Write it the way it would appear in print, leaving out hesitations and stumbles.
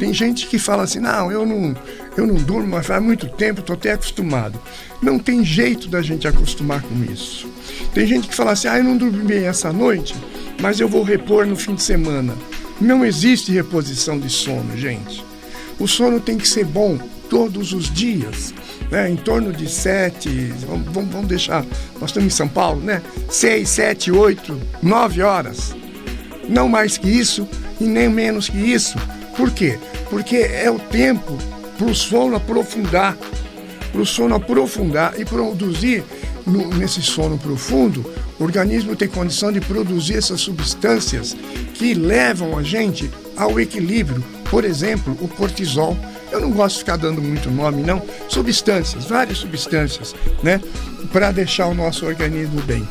Tem gente que fala assim, não, eu não durmo, mas faz muito tempo, estou até acostumado. Não tem jeito da gente acostumar com isso. Tem gente que fala assim, eu não dormi bem essa noite, mas eu vou repor no fim de semana. Não existe reposição de sono, gente. O sono tem que ser bom todos os dias, né? Em torno de 7, vamos deixar, nós estamos em São Paulo, né? 6, 7, 8, 9 horas. Não mais que isso e nem menos que isso. Por quê? Porque é o tempo para o sono aprofundar, e produzir, nesse sono profundo, o organismo tem condição de produzir essas substâncias que levam a gente ao equilíbrio. Por exemplo, o cortisol. Eu não gosto de ficar dando muito nome, não. Substâncias, várias substâncias, né? Para deixar o nosso organismo bem.